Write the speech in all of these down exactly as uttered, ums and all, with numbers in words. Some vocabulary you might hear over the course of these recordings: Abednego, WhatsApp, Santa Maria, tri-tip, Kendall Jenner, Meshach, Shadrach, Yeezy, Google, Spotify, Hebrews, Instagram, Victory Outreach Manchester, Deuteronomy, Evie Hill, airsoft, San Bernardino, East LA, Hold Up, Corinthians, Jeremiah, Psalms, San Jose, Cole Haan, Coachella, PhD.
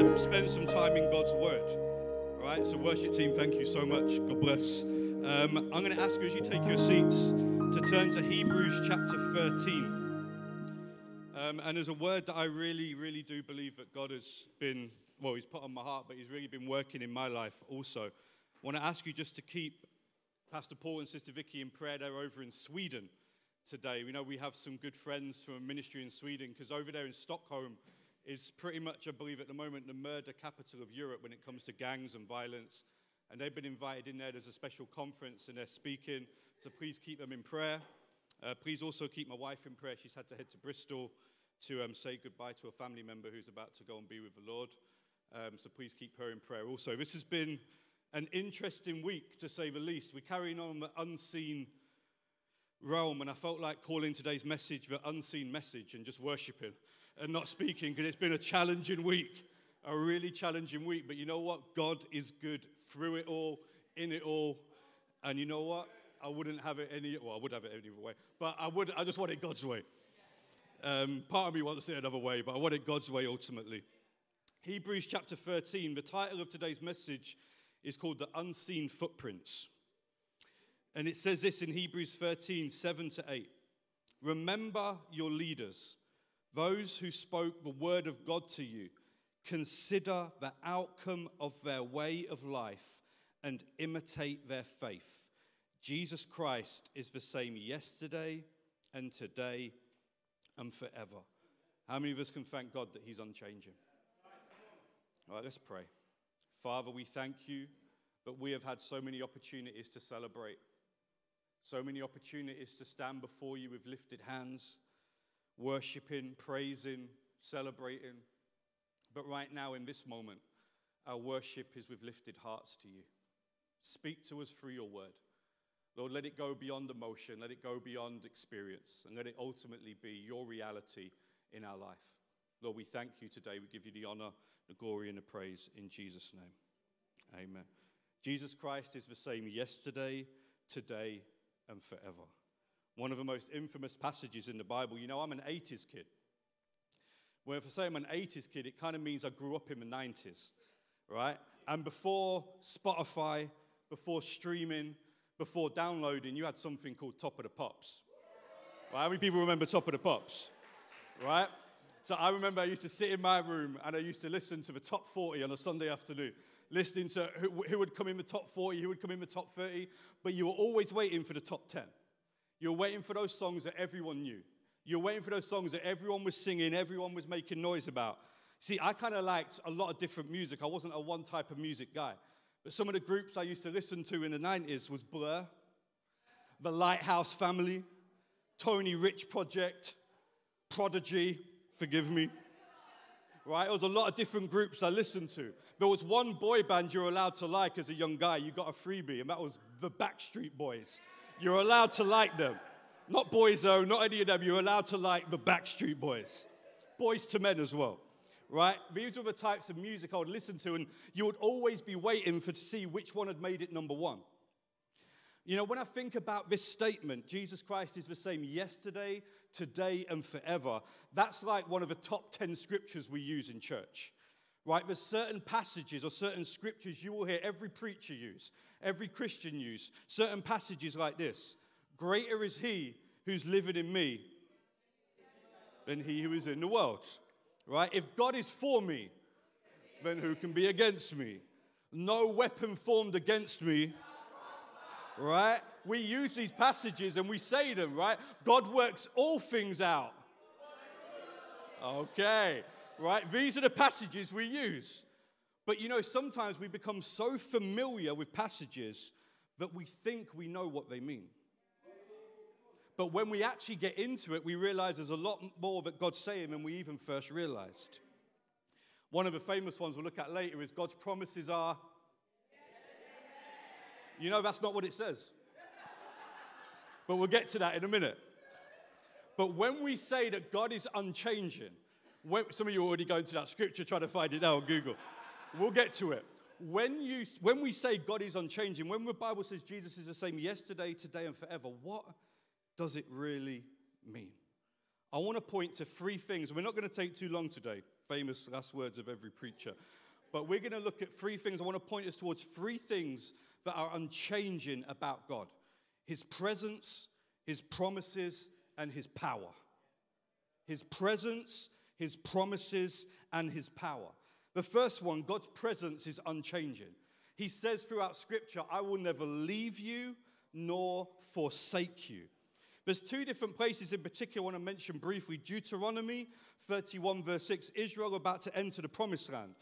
want to spend some time in God's Word. All right, so worship team, thank you so much. God bless. Um, I'm going to ask you, as you take your seats, to turn to Hebrews chapter thirteen. Um, and there's a word that I really, really do believe that God has been, well, he's put on my heart, but he's really been working in my life also. I want to ask you just to keep Pastor Paul and Sister Vicky in prayer. They're over in Sweden today. We know we have some good friends from a ministry in Sweden, because over there in Stockholm is pretty much, I believe at the moment, the murder capital of Europe when it comes to gangs and violence. And they've been invited in there. There's a special conference and they're speaking. So please keep them in prayer. Uh, please also keep my wife in prayer. She's had to head to Bristol to um, say goodbye to a family member who's about to go and be with the Lord. Um, so please keep her in prayer also. This has been an interesting week, to say the least. We're carrying on the unseen realm, and I felt like calling today's message the unseen message and just worshiping and not speaking, because it's been a challenging week, a really challenging week. But you know what? God is good through it all, in it all. And you know what? I wouldn't have it any, well, I would have it any other way, but I would. I just want it God's way. Um, part of me wants it another way, but I want it God's way ultimately. Hebrews chapter thirteen, the title of today's message is called The Unseen Footprints. And it says this in Hebrews thirteen, seven to eight. Remember your leaders, those who spoke the word of God to you. Consider the outcome of their way of life and imitate their faith. Jesus Christ is the same yesterday and today and forever. How many of us can thank God that he's unchanging? All right, let's pray. Father, we thank you that we have had so many opportunities to celebrate, so many opportunities to stand before you with lifted hands, worshiping, praising, celebrating. But right now in this moment, our worship is with lifted hearts to you. Speak to us through your word. Lord, let it go beyond emotion, let it go beyond experience, and let it ultimately be your reality in our life. Lord, we thank you today. We give you the honor, the glory, and the praise in Jesus' name. Amen. Jesus Christ is the same yesterday, today, and forever. One of the most infamous passages in the Bible. You know, I'm an eighties kid. Well, if I say I'm an eighties kid, it kind of means I grew up in the nineties, right? And before Spotify, before streaming, before downloading, you had something called Top of the Pops. Right? How many people remember Top of the Pops? Right? So I remember I used to sit in my room and I used to listen to the top forty on a Sunday afternoon, listening to who, who would come in the top forty, who would come in the top thirty, but you were always waiting for the top ten. You were waiting for those songs that everyone knew. You were waiting for those songs that everyone was singing, everyone was making noise about. See, I kind of liked a lot of different music. I wasn't a one type of music guy. But some of the groups I used to listen to in the nineties was Blur, The Lighthouse Family, Tony Rich Project, Prodigy, forgive me. Right? It was a lot of different groups I listened to. There was one boy band you're allowed to like as a young guy. You got a freebie, and that was the Backstreet Boys. You're allowed to like them. Not Boyzo, not any of them. You're allowed to like the Backstreet Boys. Boys to Men as well. Right? These were the types of music I would listen to, and you would always be waiting for to see which one had made it number one. You know, when I think about this statement, Jesus Christ is the same yesterday, today, and forever, that's like one of the top ten scriptures we use in church. Right? There's certain passages or certain scriptures you will hear every preacher use, every Christian use, certain passages like this. Greater is he who's living in me than he who is in the world. Right? If God is for me, then who can be against me? No weapon formed against me. Right? We use these passages and we say them, right? God works all things out. Okay. Right? These are the passages we use. But you know, sometimes we become so familiar with passages that we think we know what they mean. But when we actually get into it, we realize there's a lot more that God's saying than we even first realized. One of the famous ones we'll look at later is God's promises are... You know, that's not what it says. But we'll get to that in a minute. But when we say that God is unchanging, when, some of you are already going to that scripture, trying to find it now on Google. We'll get to it. When, you, when we say God is unchanging, when the Bible says Jesus is the same yesterday, today, and forever, what... does it really mean? I want to point to three things. We're not going to take too long today. famous last words of every preacher. But we're going to look at three things. I want to point us towards three things that are unchanging about God. His presence, his promises, and his power. His presence, his promises, and his power. The first one, God's presence is unchanging. He says throughout Scripture, I will never leave you nor forsake you. There's two different places in particular I want to mention briefly. Deuteronomy thirty-one, verse six, Israel about to enter the promised land.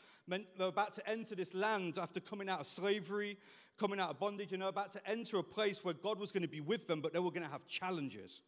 They're about to enter this land after coming out of slavery, coming out of bondage, and they're about to enter a place where God was going to be with them, but they were going to have challenges.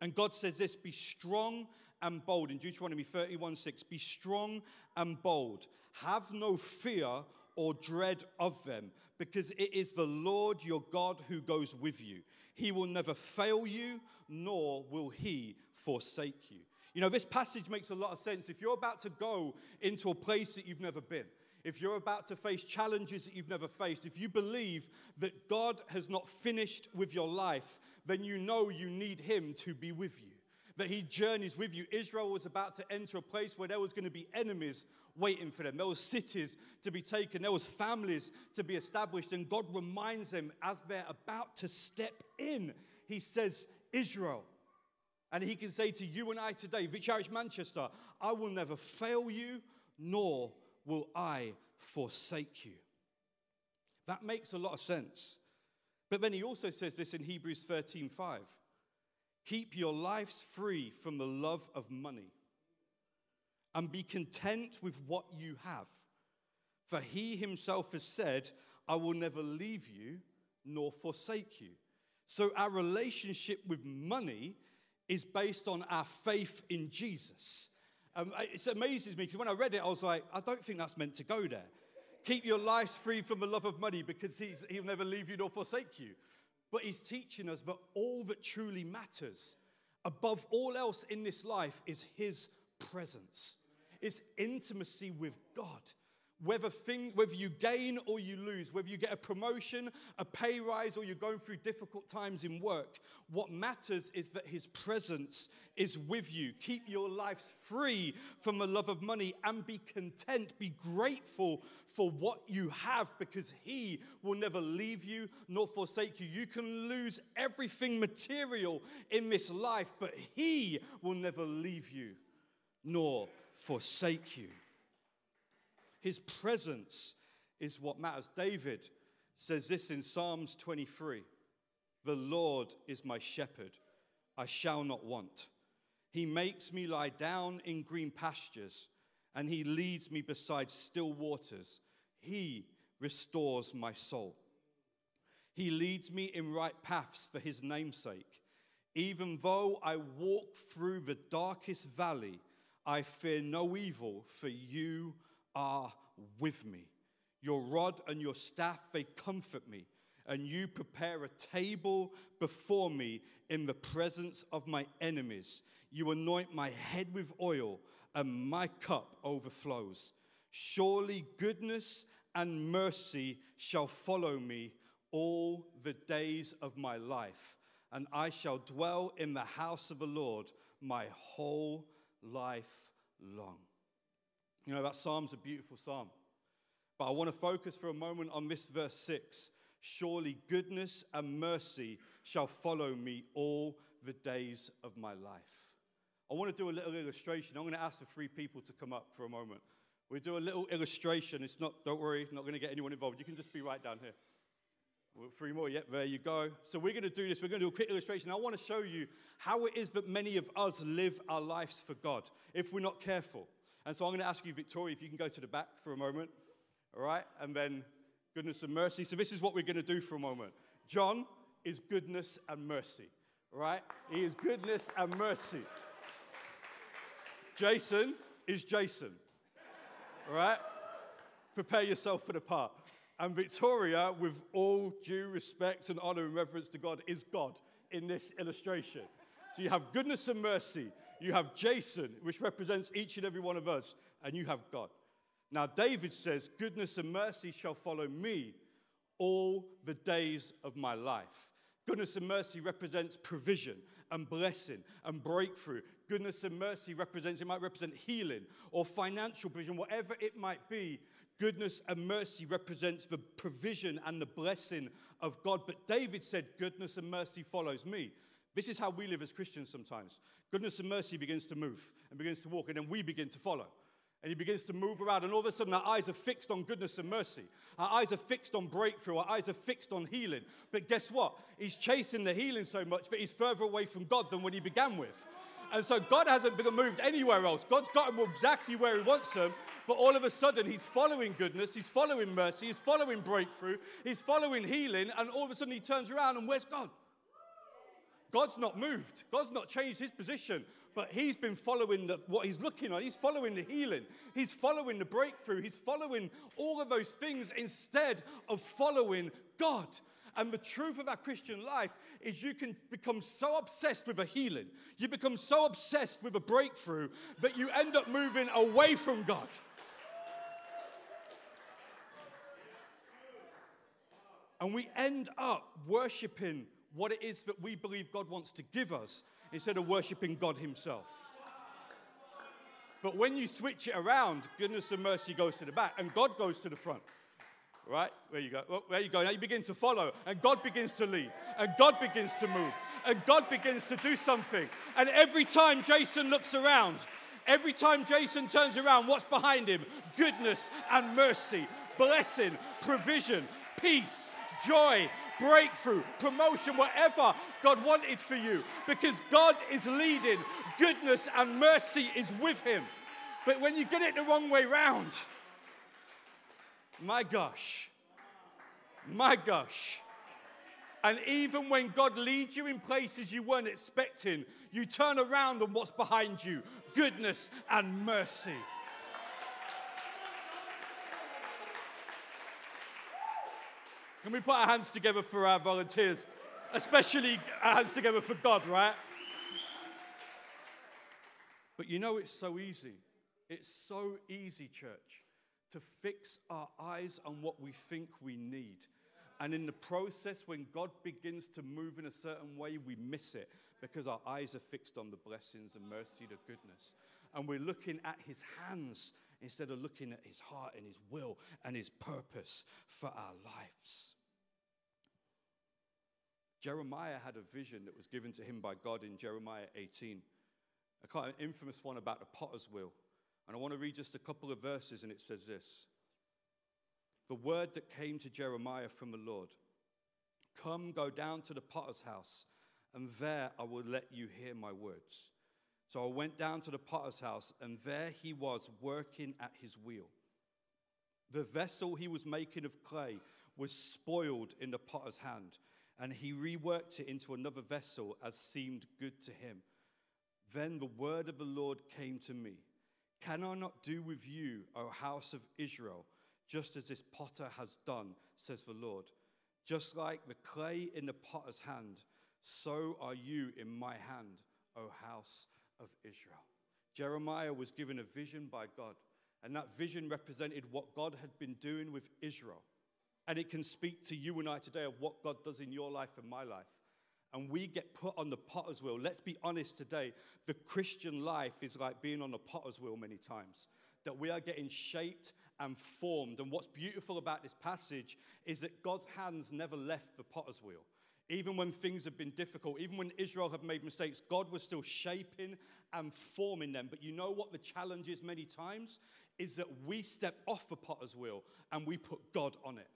And God says this, be strong and bold. In Deuteronomy thirty-one, six, be strong and bold. Have no fear or dread of them, because it is the Lord your God who goes with you. He will never fail you, nor will he forsake you. You know, this passage makes a lot of sense. If you're about to go into a place that you've never been, if you're about to face challenges that you've never faced, if you believe that God has not finished with your life, then you know you need him to be with you, that he journeys with you. Israel was about to enter a place where there was going to be enemies waiting for them. There were cities to be taken. There was families to be established. And God reminds them as they're about to step in, he says, Israel. And he can say to you and I today, Victory Outreach Manchester, I will never fail you, nor will I forsake you. That makes a lot of sense. But then he also says this in Hebrews thirteen five. Keep your lives free from the love of money, and be content with what you have. For he himself has said, I will never leave you nor forsake you. So our relationship with money is based on our faith in Jesus. Um, it amazes me, because when I read it, I was like, I don't think that's meant to go there. Keep your lives free from the love of money, because he's, he'll never leave you nor forsake you. But he's teaching us that all that truly matters, above all else in this life, is his presence. It's intimacy with God. Whether thing, whether you gain or you lose, whether you get a promotion, a pay rise, or you're going through difficult times in work, what matters is that his presence is with you. Keep your lives free from the love of money and be content, be grateful for what you have, because he will never leave you nor forsake you. You can lose everything material in this life, but he will never leave you nor forsake you. His presence is what matters. David says this in Psalms twenty-three. The Lord is my shepherd, I shall not want. He makes me lie down in green pastures, and he leads me beside still waters. He restores my soul. He leads me in right paths for his namesake. Even though I walk through the darkest valley, I fear no evil, for you are with me. Your rod and your staff, they comfort me, and you prepare a table before me in the presence of my enemies. You anoint my head with oil, and my cup overflows. Surely goodness and mercy shall follow me all the days of my life, and I shall dwell in the house of the Lord my whole life. Life long. You know, that psalm's a beautiful psalm. But I want to focus for a moment on this verse six. Surely goodness and mercy shall follow me all the days of my life. I want to do a little illustration. I'm going to ask the three people to come up for a moment. We do a little illustration. It's not, don't worry, not going to get anyone involved. You can just be right down here. Three more, yep, there you go. So we're going to do this. We're going to do a quick illustration. I want to show you how it is that many of us live our lives for God if we're not careful. And so I'm going to ask you, Victoria, if you can go to the back for a moment. All right? And then goodness and mercy. So this is what we're going to do for a moment. John is goodness and mercy. All right? He is goodness and mercy. Jason is Jason. All right? Prepare yourself for the part. And Victoria, with all due respect and honor and reverence to God, is God in this illustration. So you have goodness and mercy. You have Jason, which represents each and every one of us. And you have God. Now, David says, goodness and mercy shall follow me all the days of my life. Goodness and mercy represents provision and blessing and breakthrough. Goodness and mercy represents, it might represent healing or financial provision, whatever it might be. Goodness and mercy represents the provision and the blessing of God. But David said, goodness and mercy follows me. This is how we live as Christians sometimes. Goodness and mercy begins to move and begins to walk, and then we begin to follow. And he begins to move around, and all of a sudden our eyes are fixed on goodness and mercy. Our eyes are fixed on breakthrough. Our eyes are fixed on healing. But guess what? He's chasing the healing so much that he's further away from God than when he began with. And so God hasn't moved anywhere else. God's got him exactly where he wants him. But all of a sudden, he's following goodness, he's following mercy, he's following breakthrough, he's following healing, and all of a sudden he turns around and where's God? God's not moved. God's not changed his position, but he's been following the, what he's looking at. He's following the healing. He's following the breakthrough. He's following all of those things instead of following God. And the truth of our Christian life is you can become so obsessed with a healing, you become so obsessed with a breakthrough that you end up moving away from God. And we end up worshiping what it is that we believe God wants to give us instead of worshiping God himself. But when you switch it around, goodness and mercy goes to the back and God goes to the front. Right? There you go. Well, there you go. Now you begin to follow and God begins to lead and God begins to move and God begins to do something. And every time Jason looks around, every time Jason turns around, what's behind him? Goodness and mercy, blessing, provision, peace, joy, breakthrough, promotion, whatever God wanted for you, because God is leading, goodness and mercy is with him. But when you get it the wrong way round, my gosh, my gosh. And even when God leads you in places you weren't expecting, you turn around and what's behind you? Goodness and mercy. Can we put our hands together for our volunteers? Especially our hands together for God, right? But you know it's so easy. It's so easy, church, to fix our eyes on what we think we need. And in the process, when God begins to move in a certain way, we miss it because our eyes are fixed on the blessings and mercy, the goodness. And we're looking at his hands instead of looking at his heart and his will and his purpose for our lives. Jeremiah had a vision that was given to him by God in Jeremiah eighteen. An infamous one about the potter's wheel. And I want to read just a couple of verses, and it says this. The word that came to Jeremiah from the Lord. Come, go down to the potter's house, and there I will let you hear my words. So I went down to the potter's house, and there he was working at his wheel. The vessel he was making of clay was spoiled in the potter's hand, and he reworked it into another vessel as seemed good to him. Then the word of the Lord came to me. Can I not do with you, O house of Israel, just as this potter has done, says the Lord? Just like the clay in the potter's hand, so are you in my hand, O house of Israel. Of Israel. Jeremiah was given a vision by God, and that vision represented what God had been doing with Israel. And it can speak to you and I today of what God does in your life and my life. And we get put on the potter's wheel. Let's be honest today, the Christian life is like being on the potter's wheel many times, that we are getting shaped and formed. And what's beautiful about this passage is that God's hands never left the potter's wheel. Even when things have been difficult, even when Israel have made mistakes, God was still shaping and forming them. But you know what the challenge is many times? Is that we step off the potter's wheel and we put God on it.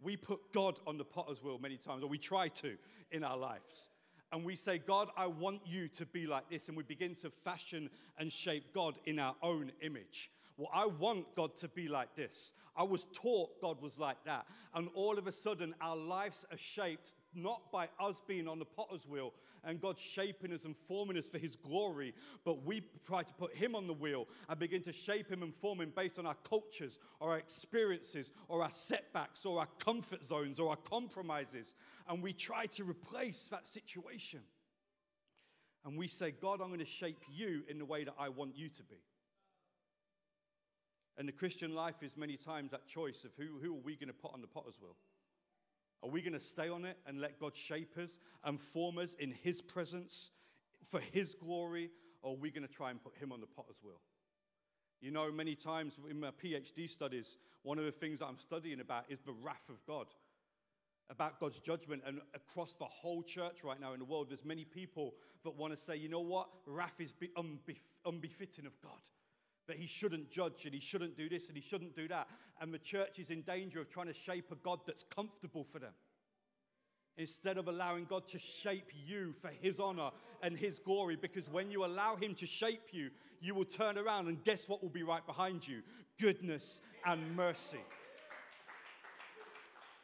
We put God on the potter's wheel many times, or we try to in our lives. And we say, God, I want you to be like this. And we begin to fashion and shape God in our own image. Well, I want God to be like this. I was taught God was like that. And all of a sudden, our lives are shaped not by us being on the potter's wheel and God shaping us and forming us for his glory, but we try to put him on the wheel and begin to shape him and form him based on our cultures or our experiences or our setbacks or our comfort zones or our compromises. And we try to replace that situation. And we say, God, I'm going to shape you in the way that I want you to be. And the Christian life is many times that choice of who, who are we going to put on the potter's wheel? Are we going to stay on it and let God shape us and form us in his presence for his glory? Or are we going to try and put him on the potter's wheel? You know, many times in my P H D studies, one of the things that I'm studying about is the wrath of God, about God's judgment. And across the whole church right now in the world, there's many people that want to say, you know what, wrath is unbef- unbefitting of God, that he shouldn't judge and he shouldn't do this and he shouldn't do that. And the church is in danger of trying to shape a God that's comfortable for them, instead of allowing God to shape you for his honor and his glory. Because when you allow him to shape you, you will turn around and guess what will be right behind you? Goodness and mercy.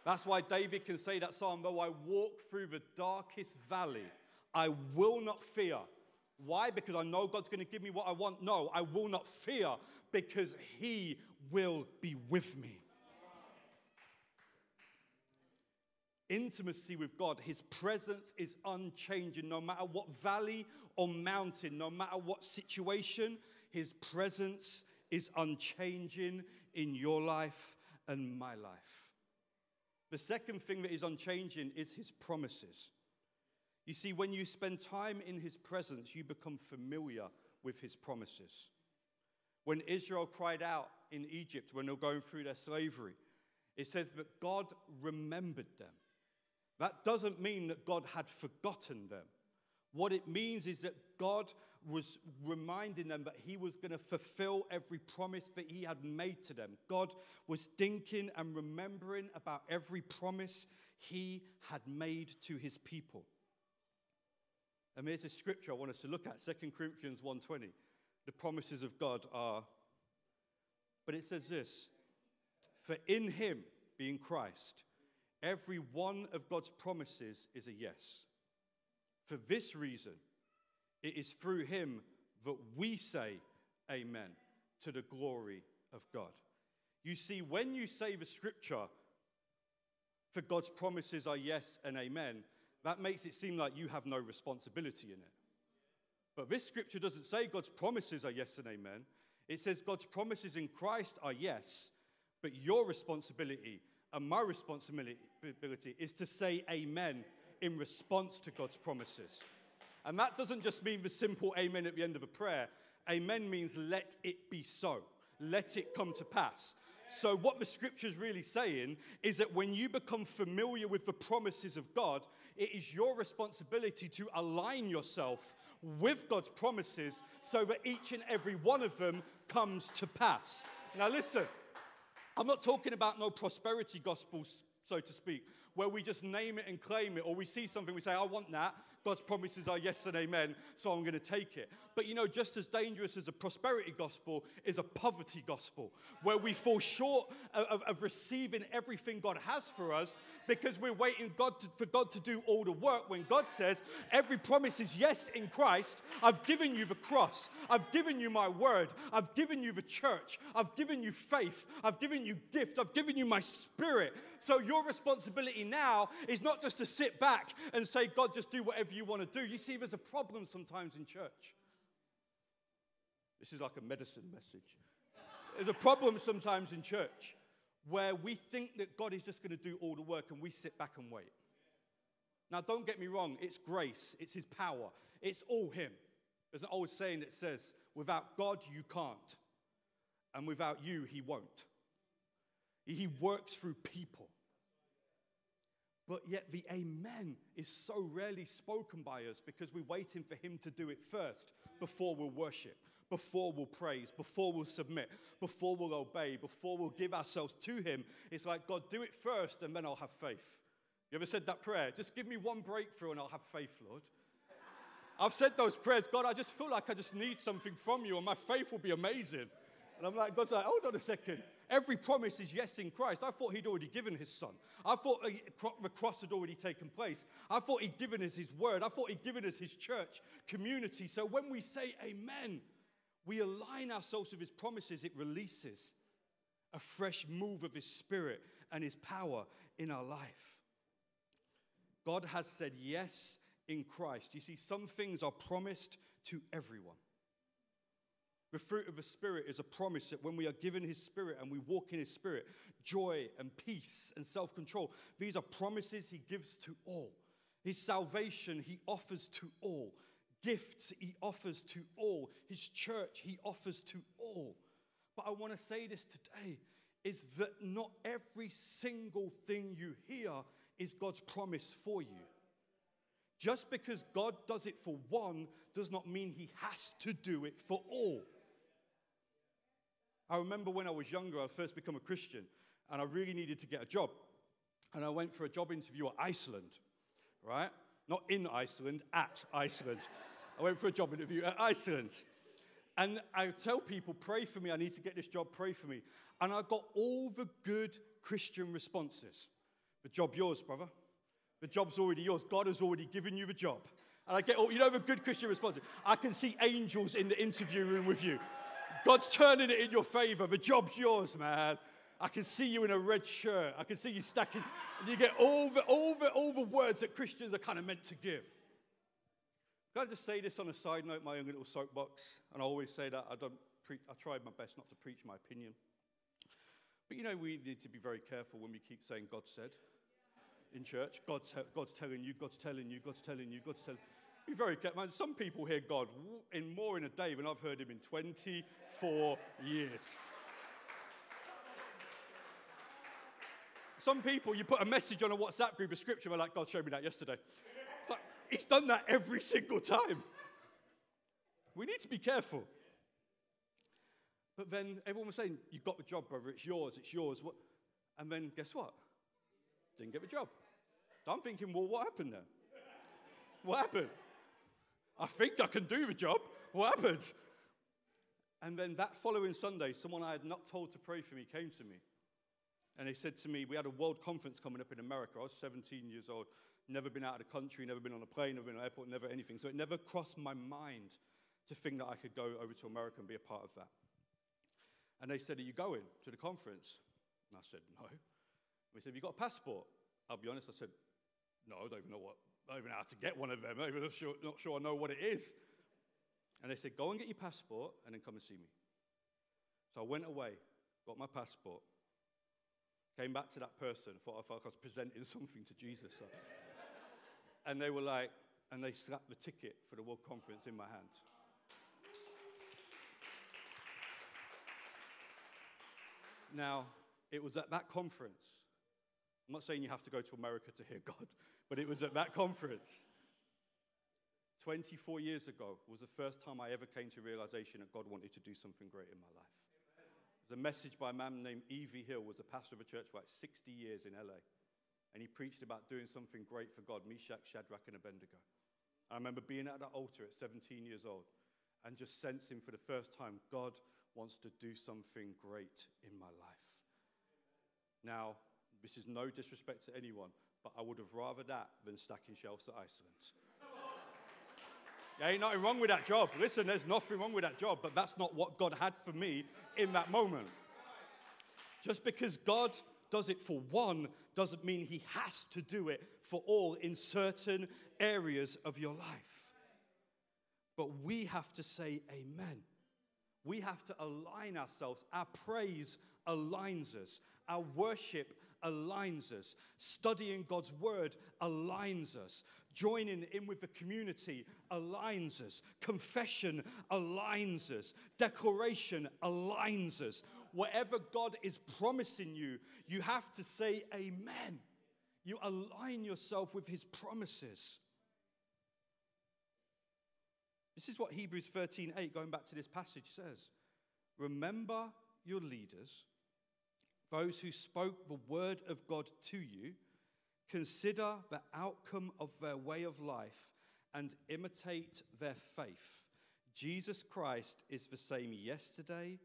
That's why David can say that psalm, though I walk through the darkest valley, I will not fear. Why? Because I know God's going to give me what I want. No, I will not fear, because he will be with me. Intimacy with God, his presence is unchanging. No matter what valley or mountain, no matter what situation, his presence is unchanging in your life and my life. The second thing that is unchanging is his promises. You see, when you spend time in his presence, you become familiar with his promises. When Israel cried out in Egypt, when they were going through their slavery, it says that God remembered them. That doesn't mean that God had forgotten them. What it means is that God was reminding them that he was going to fulfill every promise that he had made to them. God was thinking and remembering about every promise he had made to his people. And here's a scripture I want us to look at, Second Corinthians one twenty. The promises of God are, but it says this, for in him, being Christ, every one of God's promises is a yes. For this reason, it is through him that we say amen to the glory of God. You see, when you say the scripture, for God's promises are yes and amen, that makes it seem like you have no responsibility in it. But this scripture doesn't say God's promises are yes and amen. It says God's promises in Christ are yes, but your responsibility and my responsibility is to say amen in response to God's promises. And that doesn't just mean the simple amen at the end of a prayer. Amen means let it be so. Let it come to pass. So what the scripture's really saying is that when you become familiar with the promises of God, it is your responsibility to align yourself with God's promises so that each and every one of them comes to pass. Now listen, I'm not talking about no prosperity gospels, so to speak, where we just name it and claim it, or we see something, we say, I want that. God's promises are yes and amen, so I'm going to take it. But you know, just as dangerous as a prosperity gospel is a poverty gospel, where we fall short of, of, of receiving everything God has for us because we're waiting God to, for God to do all the work, when God says, every promise is yes in Christ. I've given you the cross. I've given you my word. I've given you the church. I've given you faith. I've given you gift. I've given you my spirit. So your responsibility now is not just to sit back and say, God, just do whatever you want to do. You see, there's a problem sometimes in church. This is like a medicine message. There's a problem sometimes in church where we think that God is just going to do all the work and we sit back and wait. Now, don't get me wrong. It's grace. It's his power. It's all him. There's an old saying that says, without God, you can't. And without you, he won't. He works through people. But yet the amen is so rarely spoken by us because we're waiting for him to do it first before we'll worship, before we'll praise, before we'll submit, before we'll obey, before we'll give ourselves to him. It's like, God, do it first and then I'll have faith. You ever said that prayer? Just give me one breakthrough and I'll have faith, Lord. I've said those prayers. God, I just feel like I just need something from you and my faith will be amazing. And I'm like, God's like, hold on a second. Every promise is yes in Christ. I thought he'd already given his son. I thought the cross had already taken place. I thought he'd given us his word. I thought he'd given us his church community. So when we say amen, we align ourselves with his promises. It releases a fresh move of his spirit and his power in our life. God has said yes in Christ. You see, some things are promised to everyone. The fruit of the Spirit is a promise that when we are given His Spirit and we walk in His Spirit, joy and peace and self-control, these are promises He gives to all. His salvation He offers to all. Gifts He offers to all. His church He offers to all. But I want to say this today, is that not every single thing you hear is God's promise for you. Just because God does it for one does not mean He has to do it for all. I remember when I was younger, I first became a Christian, and I really needed to get a job. And I went for a job interview at Iceland, right? Not in Iceland, at Iceland. I went for a job interview at Iceland. And I tell people, pray for me, I need to get this job, pray for me. And I got all the good Christian responses. The job yours, brother. The job's already yours. God has already given you the job. And I get all, you know, the good Christian responses. I can see angels in the interview room with you. God's turning it in your favor. The job's yours, man. I can see you in a red shirt. I can see you stacking. And you get all the, all the, all the words that Christians are kind of meant to give. Can I just say this on a side note, my own little soapbox? And I always say that. I don't pre- I tried my best not to preach my opinion. But, you know, we need to be very careful when we keep saying God said in church. God's, God's telling you, God's telling you, God's telling you, God's telling you. Be very careful. Man, some people hear God in more in a day than I've heard Him in twenty-four years. Some people, you put a message on a WhatsApp group of scripture, they're like, God showed me that yesterday. It's like, He's done that every single time. We need to be careful. But then everyone was saying, you got the job, brother. It's yours. It's yours. What? And then guess what? Didn't get the job. So I'm thinking, well, what happened then? What happened? I think I can do the job. What happened? And then that following Sunday, someone I had not told to pray for me came to me. And they said to me, we had a world conference coming up in America. I was seventeen years old, never been out of the country, never been on a plane, never been on an airport, never anything. So it never crossed my mind to think that I could go over to America and be a part of that. And they said, are you going to the conference? And I said, no. And they said, have you got a passport? I'll be honest, I said, no, I don't even know what, I don't even know how to get one of them. I'm not sure, not sure I know what it is. And they said, go and get your passport and then come and see me. So I went away, got my passport. Came back to that person, thought I thought I was presenting something to Jesus. So. And they were like, and they slapped the ticket for the World Conference in my hand. Now, it was at that conference. I'm not saying you have to go to America to hear God, but it was at that conference. twenty-four years ago was the first time I ever came to realization that God wanted to do something great in my life. The message by a man named Evie Hill, was a pastor of a church for like sixty years in L A. And he preached about doing something great for God, Meshach, Shadrach, and Abednego. I remember being at that altar at seventeen years old and just sensing for the first time, God wants to do something great in my life. Now, this is no disrespect to anyone, but I would have rather that than stacking shelves at Iceland. There ain't nothing wrong with that job. Listen, there's nothing wrong with that job, but that's not what God had for me in that moment. Just because God does it for one doesn't mean He has to do it for all in certain areas of your life. But we have to say amen. We have to align ourselves. Our praise aligns us. Our worship aligns us. Studying God's word aligns us. Joining in with the community aligns us. Confession aligns us. Declaration aligns us. Whatever God is promising you, you have to say amen. You align yourself with His promises. This is what Hebrews thirteen eight, going back to this passage, says. Remember your leaders, those who spoke the word of God to you, consider the outcome of their way of life and imitate their faith. Jesus Christ is the same yesterday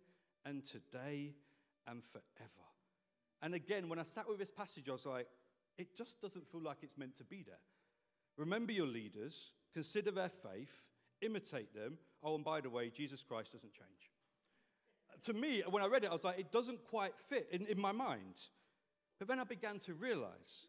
and today and forever. And again, when I sat with this passage, I was like, it just doesn't feel like it's meant to be there. Remember your leaders, consider their faith, imitate them. Oh, and by the way, Jesus Christ doesn't change. To me, when I read it, I was like, it doesn't quite fit in, in my mind. But then I began to realize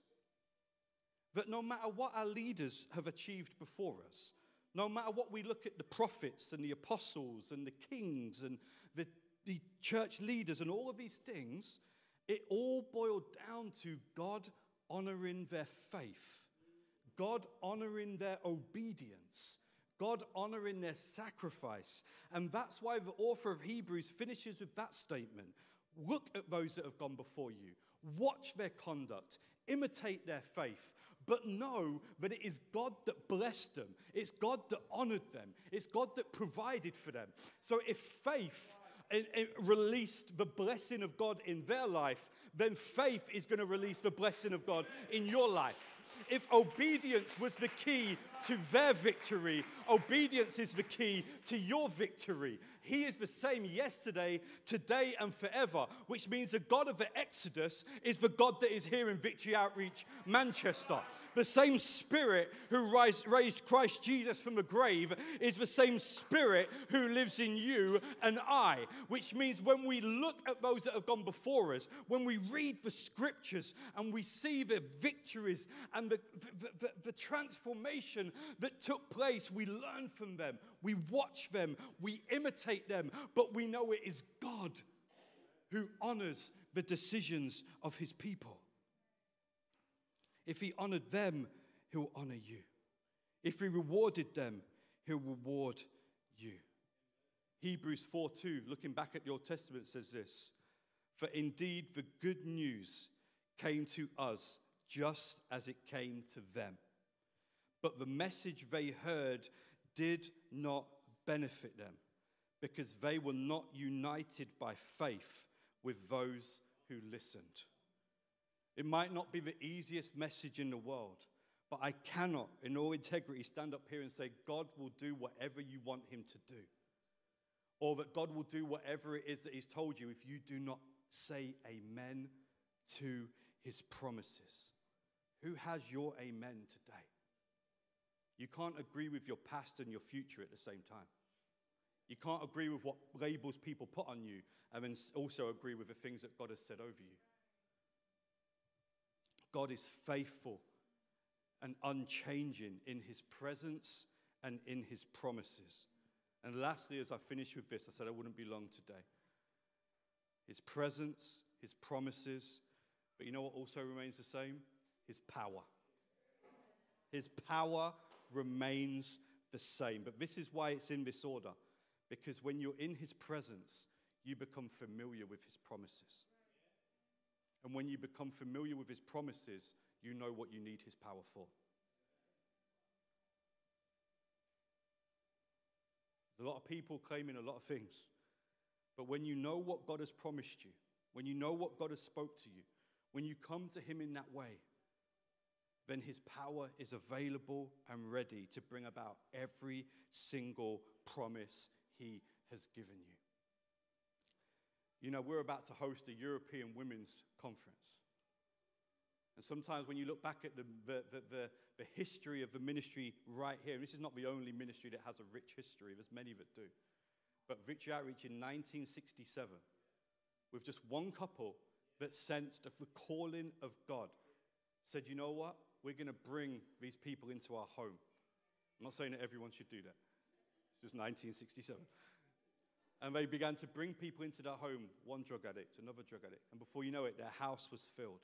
that no matter what our leaders have achieved before us, No matter what we look at the prophets and the apostles and the kings and the, the church leaders and all of these things, it all boiled down to God honoring their faith, God honoring their obedience, God honoring their sacrifice. And that's why the author of Hebrews finishes with that statement. Look at those that have gone before you. Watch their conduct. Imitate their faith. But know that it is God that blessed them. It's God that honored them. It's God that provided for them. So if faith released the blessing of God in their life, then faith is going to release the blessing of God in your life. If obedience was the key to their victory, obedience is the key to your victory. He is the same yesterday, today, and forever, which means the God of the Exodus is the God that is here in Victory Outreach Manchester. The same Spirit who raised Christ Jesus from the grave is the same Spirit who lives in you and I, which means when we look at those that have gone before us, when we read the Scriptures and we see the victories and the, the, the, the transformation that took place, we learn from them, we watch them, we imitate them, but we know it is God who honors the decisions of his people. If he honored them, he'll honor you. If he rewarded them, he'll reward you. Hebrews four two, looking back at the Old Testament, says this: for indeed the good news came to us just as it came to them. But the message they heard did not benefit them, because they were not united by faith with those who listened. It might not be the easiest message in the world, but I cannot, in all integrity, stand up here and say, God will do whatever you want him to do, or that God will do whatever it is that he's told you if you do not say amen to his promises. Who has your amen today? You can't agree with your past and your future at the same time. You can't agree with what labels people put on you and then also agree with the things that God has said over you. God is faithful and unchanging in his presence and in his promises. And lastly, as I finish with this, I said I wouldn't be long today. His presence, his promises, but you know what also remains the same? His power. His power remains the same. But this is why it's in this order, because when you're in his presence, you become familiar with his promises. And when you become familiar with his promises, you know what you need his power for. A lot of people claiming a lot of things, but when you know what God has promised you, when you know what God has spoke to you, when you come to him in that way, then his power is available and ready to bring about every single promise he has given you. You know, we're about to host a European Women's Conference. And sometimes when you look back at the, the, the, the, the history of the ministry right here, and this is not the only ministry that has a rich history, there's many that do, but Victory Outreach in nineteen sixty-seven, with just one couple that sensed the calling of God, said, you know what? We're going to bring these people into our home. I'm not saying that everyone should do that. This was nineteen sixty-seven. And they began to bring people into their home, one drug addict, another drug addict. And before you know it, their house was filled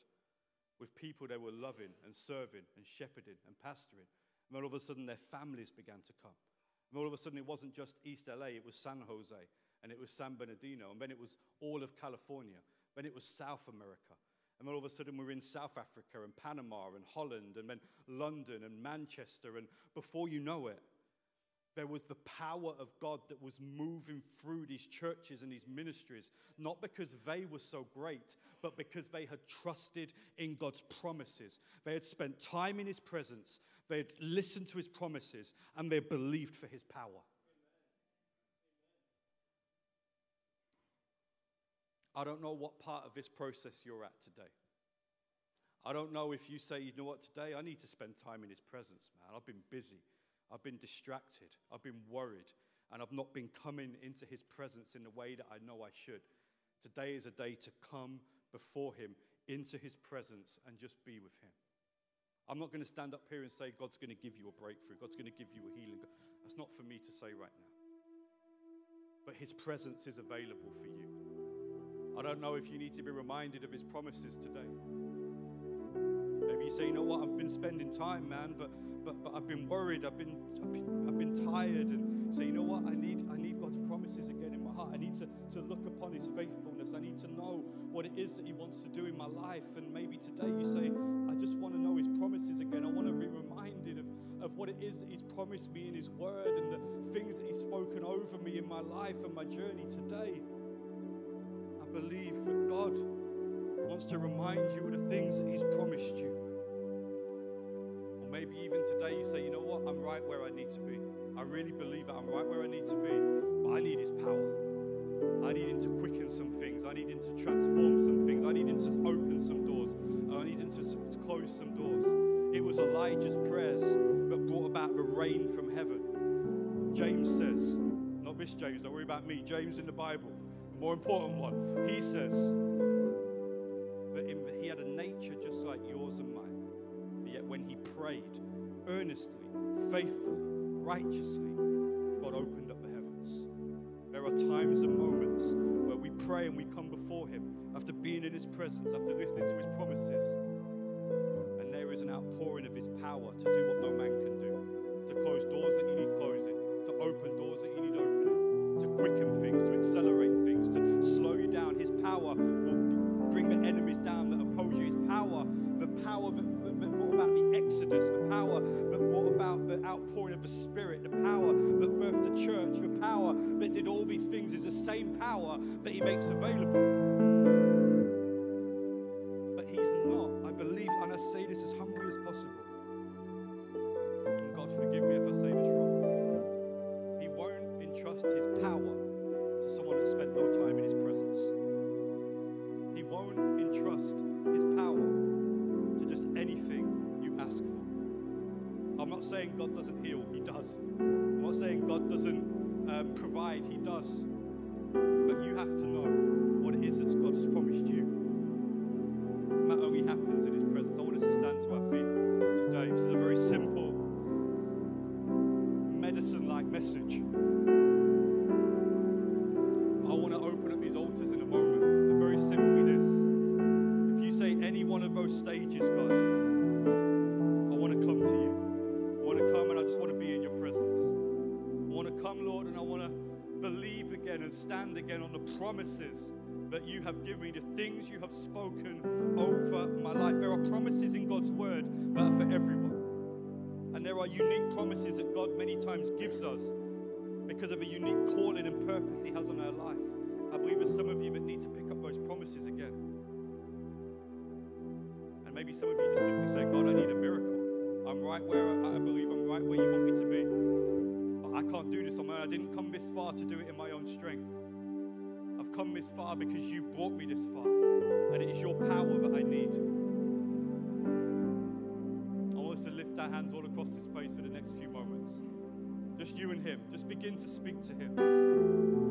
with people they were loving and serving and shepherding and pastoring. And all of a sudden, their families began to come. And all of a sudden, it wasn't just East L A, it was San Jose, and it was San Bernardino, and then it was all of California, then it was South America. And all of a sudden, we're in South Africa and Panama and Holland and then London and Manchester. And before you know it, there was the power of God that was moving through these churches and these ministries, not because they were so great, but because they had trusted in God's promises. They had spent time in his presence. They had listened to his promises, and they believed for his power. I don't know what part of this process you're at today. I don't know if you say, you know what, today I need to spend time in his presence, man. I've been busy. I've been distracted. I've been worried. And I've not been coming into his presence in the way that I know I should. Today is a day to come before him, into his presence, and just be with him. I'm not going to stand up here and say, God's going to give you a breakthrough. God's going to give you a healing. That's not for me to say right now. But his presence is available for you. I don't know if you need to be reminded of his promises today. Maybe you say, you know what, I've been spending time, man, but but but I've been worried, I've been I've been, I've been tired, and say, you know what, I need I need God's promises again in my heart. I need to, to look upon his faithfulness. I need to know what it is that he wants to do in my life. And maybe today you say, I just want to know his promises again. I want to be reminded of, of what it is that he's promised me in his word and the things that he's spoken over me in my life and my journey today. I believe that God wants to remind you of the things that he's promised you. Or maybe even today you say, you know what, I'm right where I need to be. I really believe that I'm right where I need to be, but I need his power. I need him to quicken some things. I need him to transform some things. I need him to open some doors. I need him to close some doors. It was Elijah's prayers that brought about the rain from heaven. James says, not this James, don't worry about me, James in the Bible, the more important one, he says, that he had a nature just like yours and mine. But yet when he prayed earnestly, faithfully, righteously, God opened up the heavens. There are times and moments where we pray and we come before him after being in his presence, after listening to his promises. And there is an outpouring of his power to do what no man can do, to close doors that you need closing, to open doors that you need opening, to quicken things, to accelerate things, to slow you down. His power will be bring the enemies down that oppose you. His power, the power that, that, that brought about the Exodus, the power that brought about the outpouring of the Spirit, the power that birthed the church, the power that did all these things is the same power that he makes available. But he's not, I believe, and I say this as humbly as possible, and God forgive me if I say this wrong, he won't entrust his power to someone that spent no time in his presence. Won't entrust his power to just anything you ask for. I'm not saying God doesn't heal, he does. I'm not saying God doesn't um, provide, he does. But you have to know what it is that God has promised you. And that only happens in his presence. I want us to stand to our feet today. This is a very simple, medicine-like message. I want to open up these altars in a moment. And very simply this. If you say any one of those stages, God, I want to come to you. I want to come and I just want to be in your presence. I want to come, Lord, and I want to believe again and stand again on the promises that you have given me, the things you have spoken over my life. There are promises in God's word that are for everyone. And there are unique promises that God many times gives us because of a unique calling and purpose he has on our life. I believe there's some of you that need to pick up those promises again. And maybe some of you just simply say, God, I need a miracle. I'm right where I, I believe I'm right where you want me to be. But I can't do this on my own. I didn't come this far to do it in my own strength. I've come this far because you brought me this far. And it is your power that I need. I want us to lift our hands all across this place for the next few moments. Just you and him. Just begin to speak to him.